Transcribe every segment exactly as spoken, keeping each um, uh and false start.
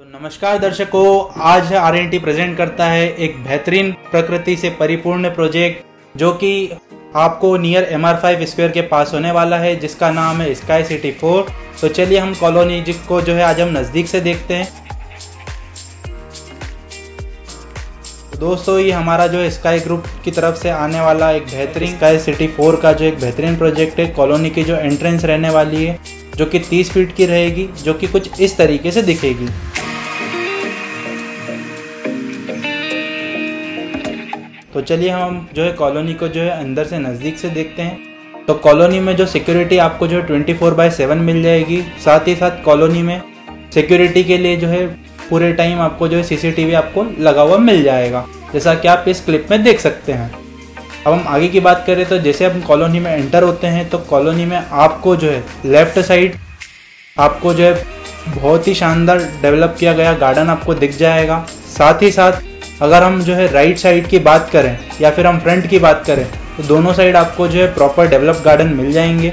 तो नमस्कार दर्शकों, आज आरएनटी प्रेजेंट करता है एक बेहतरीन प्रकृति से परिपूर्ण प्रोजेक्ट जो कि आपको near M R five square के पास होने वाला है, जिसका नाम है स्काई सिटी फोर। तो चलिए हम कॉलोनी को जो है आज हम नज़दीक से देखते हैं। तो दोस्तों, ये हमारा जो है स्काई ग्रुप की तरफ से आने वाला एक बेहतरीन स्काई सिटी फोर का जो एक बेहतरीन प्रोजेक्ट है। कॉलोनी की जो एंट्रेंस रहने वाली है जो कि तीस फीट की रहेगी, जो कि कुछ इस तरीके से दिखेगी। तो चलिए हम जो है कॉलोनी को जो है अंदर से नज़दीक से देखते हैं। तो कॉलोनी में जो सिक्योरिटी आपको जो है ट्वेंटी फोर बाई सेवन मिल जाएगी। साथ ही साथ कॉलोनी में सिक्योरिटी के लिए जो है पूरे टाइम आपको जो है सीसीटीवी आपको लगा हुआ मिल जाएगा, जैसा कि आप इस क्लिप में देख सकते हैं। अब हम आगे की बात करें तो जैसे हम कॉलोनी में एंटर होते हैं तो कॉलोनी में आपको जो है लेफ्ट साइड आपको जो है बहुत ही शानदार डेवलप किया गया गार्डन आपको दिख जाएगा। साथ ही साथ अगर हम जो है राइट साइड की बात करें या फिर हम फ्रंट की बात करें तो दोनों साइड आपको जो है प्रॉपर डेवलप गार्डन मिल जाएंगे।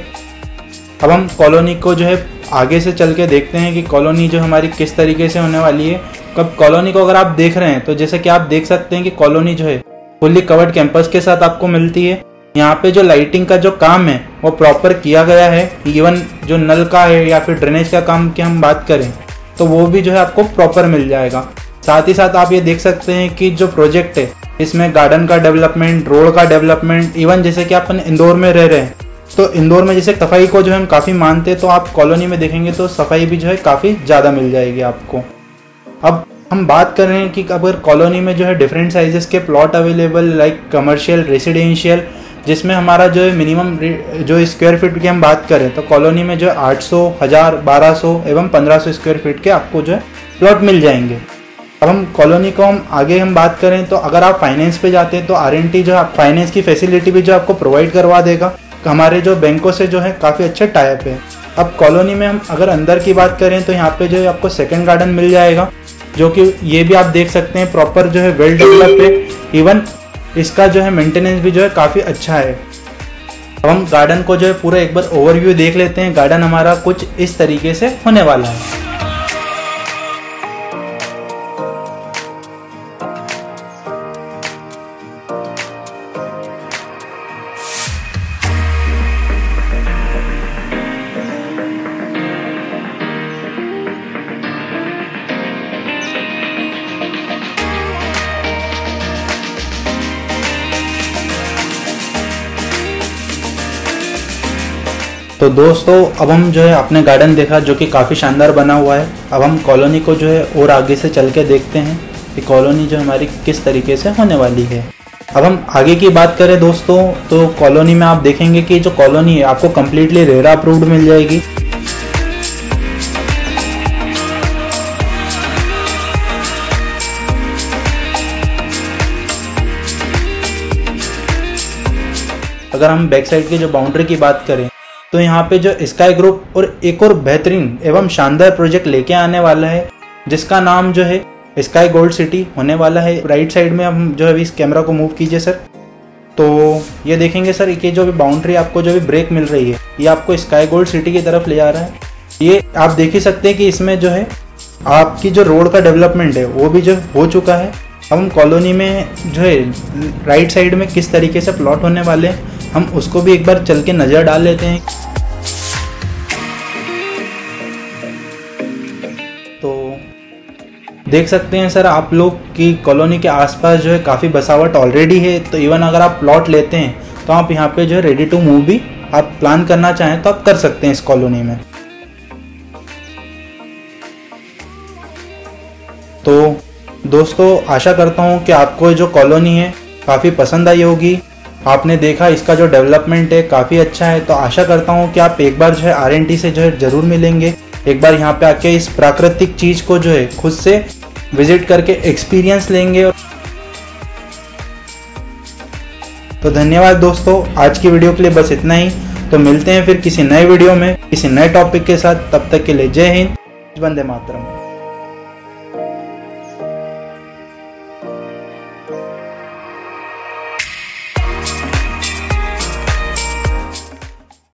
अब हम कॉलोनी को जो है आगे से चल के देखते हैं कि कॉलोनी जो हमारी किस तरीके से होने वाली है। कब कॉलोनी को अगर आप देख रहे हैं तो जैसे कि आप देख सकते हैं कि कॉलोनी जो है फुल्ली कवर्ड कैंपस के साथ आपको मिलती है। यहाँ पे जो लाइटिंग का जो काम है वो प्रॉपर किया गया है। इवन जो नल का है या फिर ड्रेनेज का काम की हम बात करें तो वो भी जो है आपको प्रॉपर मिल जाएगा। साथ ही साथ आप ये देख सकते हैं कि जो प्रोजेक्ट है इसमें गार्डन का डेवलपमेंट, रोड का डेवलपमेंट, इवन जैसे कि अपन इंदौर में रह रहे हैं तो इंदौर में जैसे सफाई को जो हम काफ़ी मानते हैं तो आप कॉलोनी में देखेंगे तो सफाई भी जो है काफ़ी ज़्यादा मिल जाएगी आपको। अब हम बात कर रहे हैं कि अगर कॉलोनी में जो है डिफरेंट साइजेस के plot available like commercial, residential, जिसमें हमारा जो है मिनिमम जो स्क्वायर फीट की हम बात करें तो कॉलोनी में जो आठ सौ, हज़ार, बारह सौ एवं पंद्रह सौ स्क्वायर फीट के आपको जो है प्लॉट मिल जाएंगे। अब हम कॉलोनी को हम आगे हम बात करें तो अगर आप फाइनेंस पे जाते हैं तो आरएनटी जो है फाइनेंस की फैसिलिटी भी जो आपको प्रोवाइड करवा देगा। तो हमारे जो बैंकों से जो है काफ़ी अच्छे टाई अप है। अब कॉलोनी में हम अगर अंदर की बात करें तो यहाँ पे जो है आपको सेकंड गार्डन मिल जाएगा, जो कि ये भी आप देख सकते हैं प्रॉपर जो है वेल डेवलप्ड है। इवन इसका जो है मेंटेनेंस भी जो है काफ़ी अच्छा है। अब हम गार्डन को जो है पूरा एक बार ओवरव्यू देख लेते हैं। गार्डन हमारा कुछ इस तरीके से होने वाला है। तो दोस्तों, अब हम जो है अपने गार्डन देखा जो कि काफ़ी शानदार बना हुआ है। अब हम कॉलोनी को जो है और आगे से चल के देखते हैं कि कॉलोनी जो हमारी किस तरीके से होने वाली है। अब हम आगे की बात करें दोस्तों तो कॉलोनी में आप देखेंगे कि जो कॉलोनी है आपको कम्प्लीटली रेरा अप्रूव्ड मिल जाएगी। अगर हम बैक साइड की जो बाउंड्री की बात करें तो यहाँ पे जो स्काई ग्रुप और एक और बेहतरीन एवं शानदार प्रोजेक्ट लेके आने वाला है, जिसका नाम जो है स्काई गोल्ड सिटी होने वाला है। राइट साइड में हम जो है अभी इस कैमरा को मूव कीजिए सर, तो ये देखेंगे सर कि जो भी बाउंड्री आपको जो भी ब्रेक मिल रही है ये आपको स्काई गोल्ड सिटी की तरफ ले जा रहा है। ये आप देख ही सकते हैं कि इसमें जो है आपकी जो रोड का डेवलपमेंट है वो भी जो हो चुका है। अब हम कॉलोनी में जो है राइट साइड में किस तरीके से प्लॉट होने वाले हैं हम उसको भी एक बार चल के नज़र डाल लेते हैं। तो देख सकते हैं सर आप लोग कि कॉलोनी के आसपास जो है काफ़ी बसावट ऑलरेडी है। तो इवन अगर आप प्लॉट लेते हैं तो आप यहाँ पे जो है रेडी टू मूव भी आप प्लान करना चाहें तो आप कर सकते हैं इस कॉलोनी में। तो दोस्तों, आशा करता हूँ कि आपको जो कॉलोनी है काफ़ी पसंद आई होगी। आपने देखा इसका जो डेवलपमेंट है काफ़ी अच्छा है। तो आशा करता हूँ कि आप एक बार जो है आरएनटी से जो है ज़रूर मिलेंगे, एक बार यहाँ पे आके इस प्राकृतिक चीज़ को जो है खुद से विजिट करके एक्सपीरियंस लेंगे। तो धन्यवाद दोस्तों, आज की वीडियो के लिए बस इतना ही। तो मिलते हैं फिर किसी नए वीडियो में किसी नए टॉपिक के साथ। तब तक के लिए जय हिंद, वंदे मातरम।